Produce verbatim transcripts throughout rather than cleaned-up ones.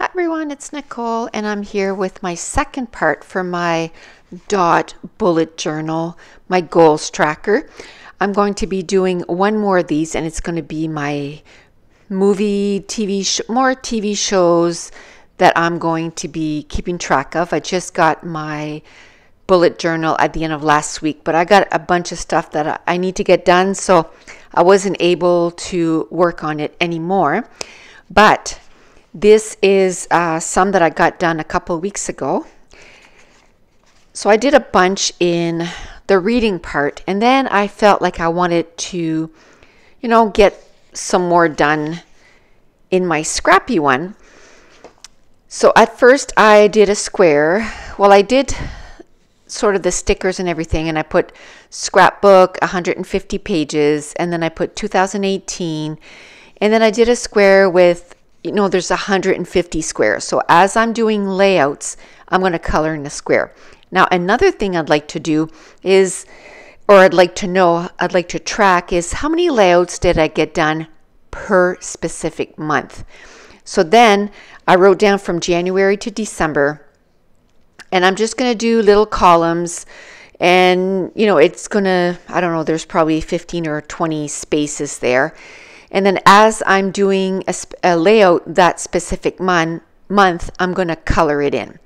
Hi everyone, it's Nicole and I'm here with my second part for my dot bullet journal, my goals tracker. I'm going to be doing one more of these and it's going to be my movie, T V, sh more T V shows that I'm going to be keeping track of. I just got my bullet journal at the end of last week, but I got a bunch of stuff that I need to get done, so I wasn't able to work on it anymore. But this is uh, some that I got done a couple weeks ago. So I did a bunch in the reading part, and then I felt like I wanted to, you know, get some more done in my scrappy one. So at first I did a square. Well, I did sort of the stickers and everything, and I put scrapbook one hundred fifty pages, and then I put two thousand eighteen, and then I did a square with, you know, there's one hundred fifty squares. So as I'm doing layouts, I'm going to color in a square. Now, another thing I'd like to do is, or I'd like to know, I'd like to track is how many layouts did I get done per specific month? So then I wrote down from January to December, and I'm just going to do little columns, and, you know, it's going to, I don't know, there's probably fifteen or twenty spaces there. And then as I'm doing a, a layout that specific mon month, I'm going to color it in.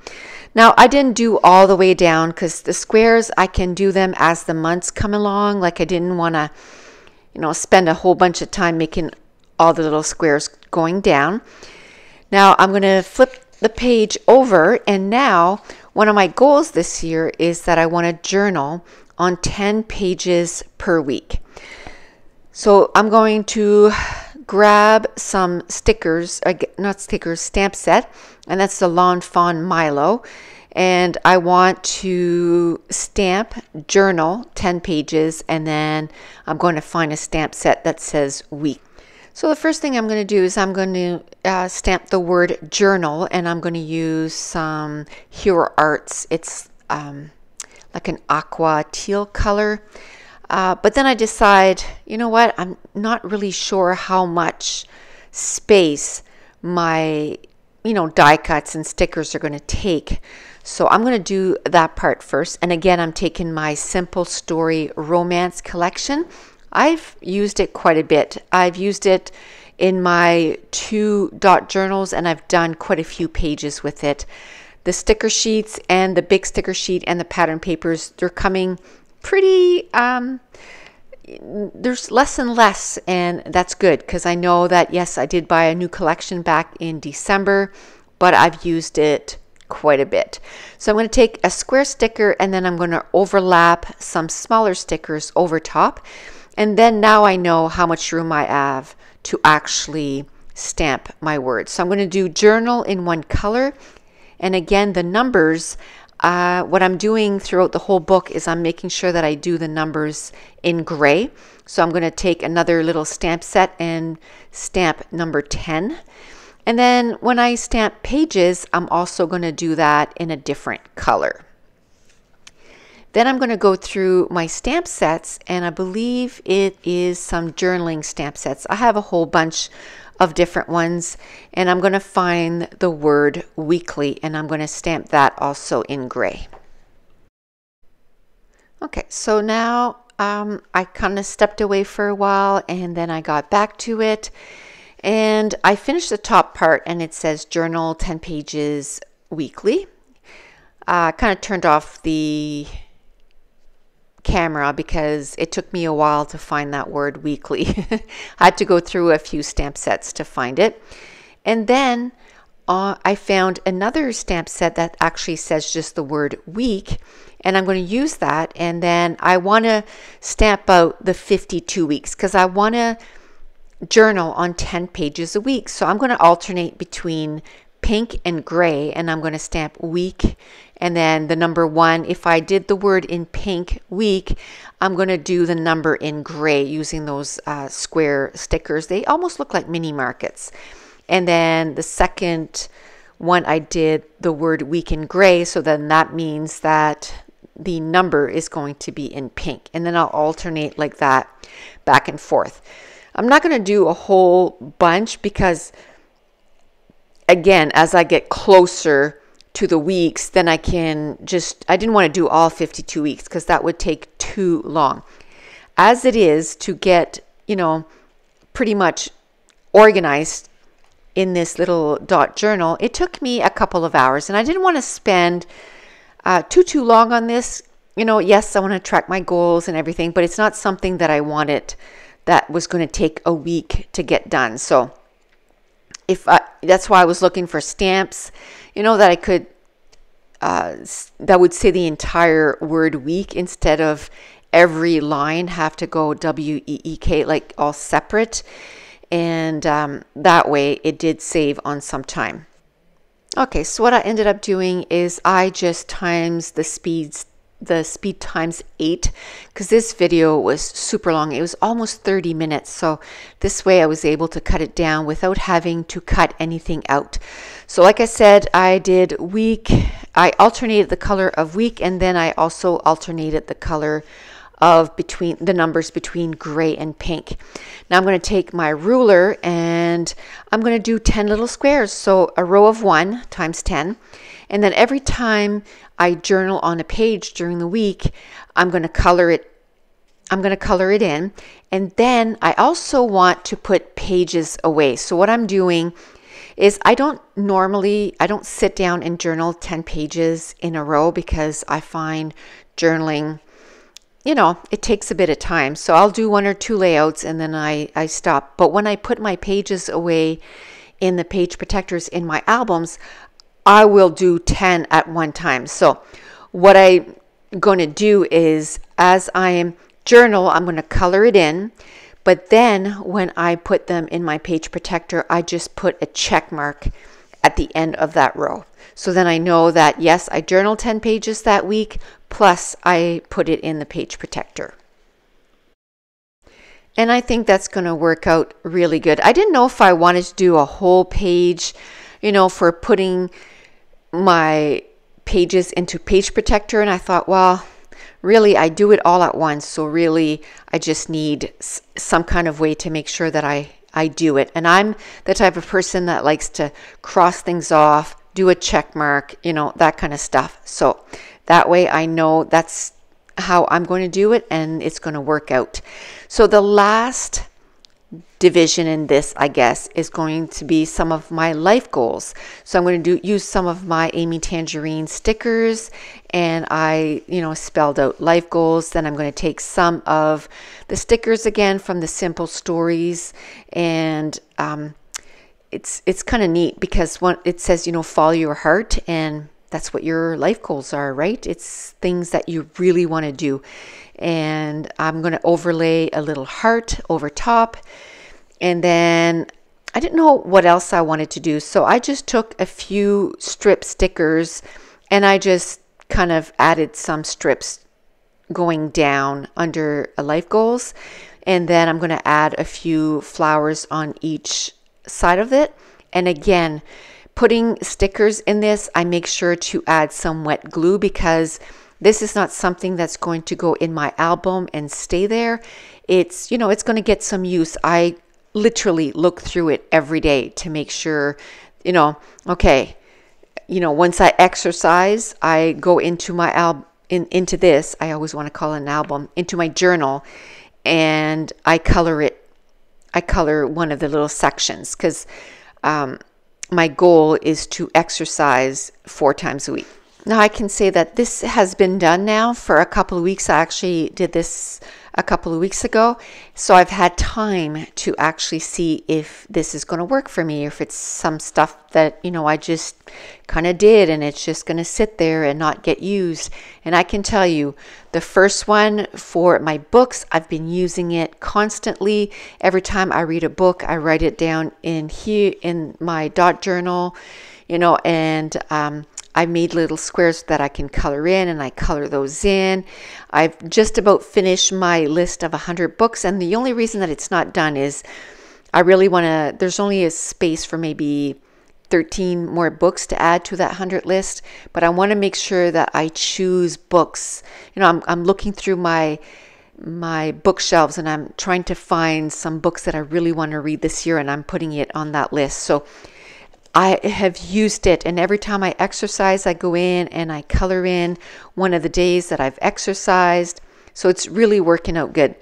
Now, I didn't do all the way down because the squares, I can do them as the months come along. Like, I didn't want to, you know, spend a whole bunch of time making all the little squares going down. Now, I'm going to flip the page over. And now, one of my goals this year is that I want to journal on ten pages per week. So I'm going to grab some stickers, not stickers, stamp set, and that's the Lawn Fawn Milo. And I want to stamp, journal, ten pages, and then I'm going to find a stamp set that says week. So the first thing I'm going to do is I'm going to uh, stamp the word journal, and I'm going to use some Hero Arts. It's um, like an aqua teal color. Uh, but then I decide, you know what, I'm not really sure how much space my, you know, die cuts and stickers are going to take. So I'm going to do that part first. And again, I'm taking my Simple Story Romance collection. I've used it quite a bit. I've used it in my two dot journals, and I've done quite a few pages with it. The sticker sheets and the big sticker sheet and the pattern papers, they're coming pretty um there's less and less, and that's good, because I know that, yes, I did buy a new collection back in December, but I've used it quite a bit. So I'm going to take a square sticker, and then I'm going to overlap some smaller stickers over top, and then now I know how much room I have to actually stamp my words. So I'm going to do journal in one color, and again, the numbers, Uh, what I'm doing throughout the whole book is I'm making sure that I do the numbers in gray. So I'm going to take another little stamp set and stamp number ten. And then when I stamp pages, I'm also going to do that in a different color. Then I'm going to go through my stamp sets, and I believe it is some journaling stamp sets. I have a whole bunch of different ones, and I'm going to find the word weekly, and I'm going to stamp that also in gray. Okay, so now um, I kind of stepped away for a while, and then I got back to it, and I finished the top part, and it says journal ten pages weekly. I uh, kind of turned off the camera because it took me a while to find that word weekly. I had to go through a few stamp sets to find it. And then uh, I found another stamp set that actually says just the word week, and I'm going to use that. And then I want to stamp out the fifty-two weeks because I want to journal on ten pages a week. So I'm going to alternate between pink and gray, and I'm going to stamp week, and then the number one. If I did the word in pink week, I'm going to do the number in gray using those uh, square stickers. They almost look like mini markets. And then the second one, I did the word week in gray, so then that means that the number is going to be in pink, and then I'll alternate like that back and forth. I'm not going to do a whole bunch because again, as I get closer to the weeks, then I can just, I didn't want to do all fifty-two weeks because that would take too long. As it is, to get, you know, pretty much organized in this little dot journal, it took me a couple of hours, and I didn't want to spend uh, too, too long on this. You know, yes, I want to track my goals and everything, but it's not something that I wanted that was going to take a week to get done. So if I, that's why I was looking for stamps, you know, that I could, uh, that would say the entire word week instead of every line have to go W E E K, like all separate. And um, that way it did save on some time. Okay, so what I ended up doing is I just times the speeds, the speed times eight, because this video was super long. It was almost thirty minutes. So this way I was able to cut it down without having to cut anything out. So like I said, I did week, I alternated the color of week, and then I also alternated the color of between the numbers between gray and pink. Now I'm going to take my ruler and I'm going to do ten little squares. So a row of one times ten. And then every time I journal on a page during the week, I'm going to color it. I'm going to color it in. And then I also want to put pages away. So what I'm doing is I don't normally, I don't sit down and journal ten pages in a row because I find journaling, you know, it takes a bit of time. So I'll do one or two layouts and then I, I stop. But when I put my pages away in the page protectors in my albums, I will do ten at one time. So what I'm going to do is as I am journal, I'm going to color it in. But then when I put them in my page protector, I just put a check mark at the end of that row. So then I know that, yes, I journaled ten pages that week, plus I put it in the page protector. And I think that's going to work out really good. I didn't know if I wanted to do a whole page, you know, for putting my pages into page protector. And I thought, well, really, I do it all at once. So really, I just need some kind of way to make sure that I, I do it. And I'm the type of person that likes to cross things off, do a check mark, you know, that kind of stuff. So that way I know that's how I'm going to do it and it's going to work out. So the last division in this, I guess, is going to be some of my life goals. So I'm going to do use some of my Amy Tangerine stickers, and I, you know, spelled out life goals. Then I'm going to take some of the stickers again from the Simple Stories, and um, it's it's kind of neat because one, it says, you know, follow your heart, and that's what your life goals are, right? It's things that you really want to do. And I'm going to overlay a little heart over top. And then I didn't know what else I wanted to do. So I just took a few strip stickers and I just kind of added some strips going down under life goals. And then I'm going to add a few flowers on each side of it. And again, putting stickers in this, I make sure to add some wet glue because this is not something that's going to go in my album and stay there. It's, you know, it's going to get some use. I literally look through it every day to make sure, you know, okay, you know, once I exercise, I go into my album, in, into this, I always want to call it an album, into my journal, and I color it, I color one of the little sections because um, my goal is to exercise four times a week. Now I can say that this has been done now for a couple of weeks. I actually did this a couple of weeks ago. So I've had time to actually see if this is going to work for me, if it's some stuff that, you know, I just kind of did and it's just going to sit there and not get used. And I can tell you the first one for my books, I've been using it constantly. Every time I read a book, I write it down in here in my dot journal, you know, and, um, I made little squares that I can color in, and I color those in. I've just about finished my list of one hundred books, and the only reason that it's not done is I really want to, there's only a space for maybe thirteen more books to add to that one hundred list, but I want to make sure that I choose books. You know, I'm, I'm looking through my my bookshelves and I'm trying to find some books that I really want to read this year, and I'm putting it on that list. So I have used it, and every time I exercise, I go in and I color in one of the days that I've exercised. So it's really working out good.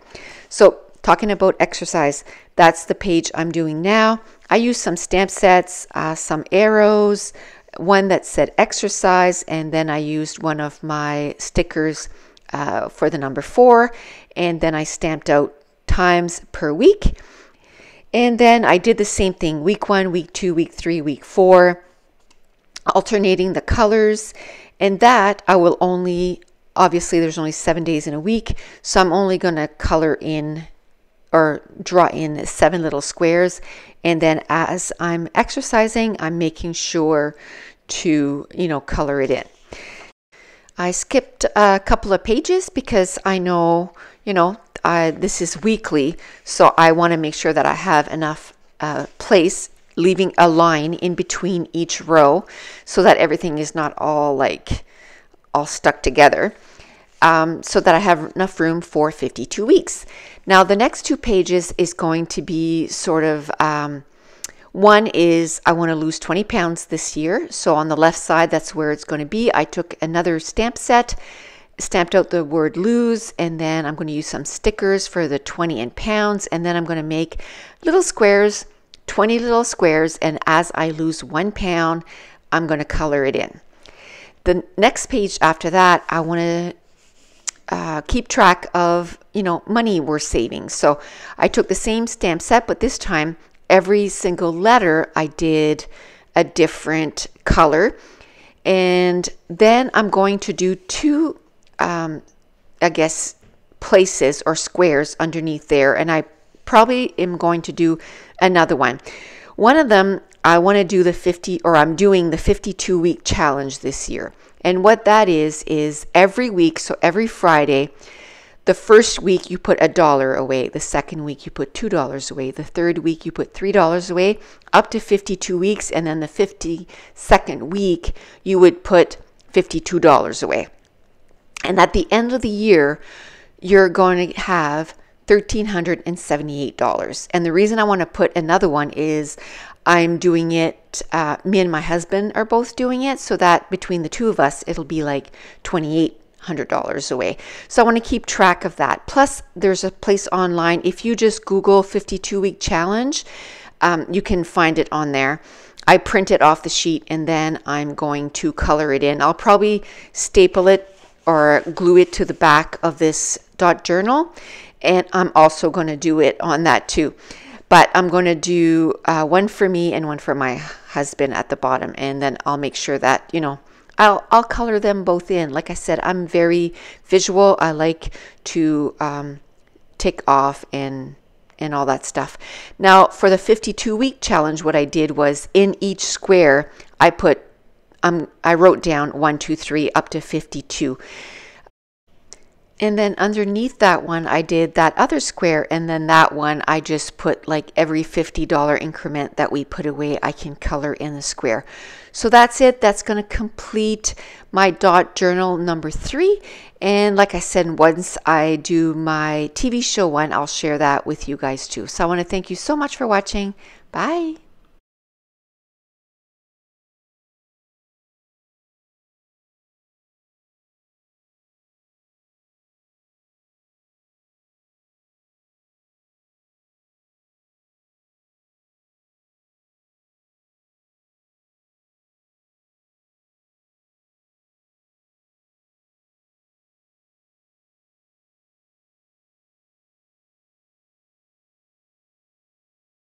So talking about exercise, that's the page I'm doing now. I used some stamp sets, uh, some arrows, one that said exercise, and then I used one of my stickers uh, for the number four, and then I stamped out times per week. And then I did the same thing, week one, week two, week three, week four, alternating the colors, and that I will only, obviously there's only seven days in a week, so I'm only going to color in or draw in seven little squares, and then as I'm exercising, I'm making sure to, you know, color it in. I skipped a couple of pages because I know, you know, I, this is weekly, so I want to make sure that I have enough uh, place, leaving a line in between each row so that everything is not all like all stuck together. Um, so that I have enough room for fifty-two weeks. Now the next two pages is going to be sort of, um, one is I want to lose twenty pounds this year. So on the left side, that's where it's going to be. I took another stamp set, stamped out the word lose, and then I'm going to use some stickers for the twenty and pounds, and then I'm going to make little squares, twenty little squares, and as I lose one pound, I'm going to color it in. The next page after that, I want to Uh, keep track of, you know, money we're saving. So I took the same stamp set, but this time every single letter I did a different color. And then I'm going to do two, um, I guess, places or squares underneath there. And I probably am going to do another one. One of them, I want to do the fifty, or I'm doing the fifty-two week challenge this year. And what that is, is every week, so every Friday, the first week you put a dollar away, the second week you put two dollars away, the third week you put three dollars away, up to fifty-two weeks, and then the fifty-second week you would put fifty-two dollars away. And at the end of the year, you're going to have one thousand three hundred seventy-eight dollars. And the reason I want to put another one is I'm doing it, uh, me and my husband are both doing it, so that between the two of us, it'll be like two thousand eight hundred dollars away. So I want to keep track of that. Plus, there's a place online. If you just Google fifty-two week challenge, um, you can find it on there. I print it off the sheet, and then I'm going to color it in. I'll probably staple it or glue it to the back of this dot journal. And I'm also going to do it on that too. But I'm going to do uh, one for me and one for my husband at the bottom. And then I'll make sure that, you know, I'll, I'll color them both in. Like I said, I'm very visual. I like to um, tick off and, and all that stuff. Now, for the fifty-two week challenge, what I did was in each square, I put, um, I wrote down one, two, three, up to fifty-two. And then underneath that one, I did that other square, and then that one, I just put like every fifty dollar increment that we put away, I can color in the square. So that's it. That's going to complete my dot journal number three. And like I said, once I do my T V show one, I'll share that with you guys too. So I want to thank you so much for watching. Bye.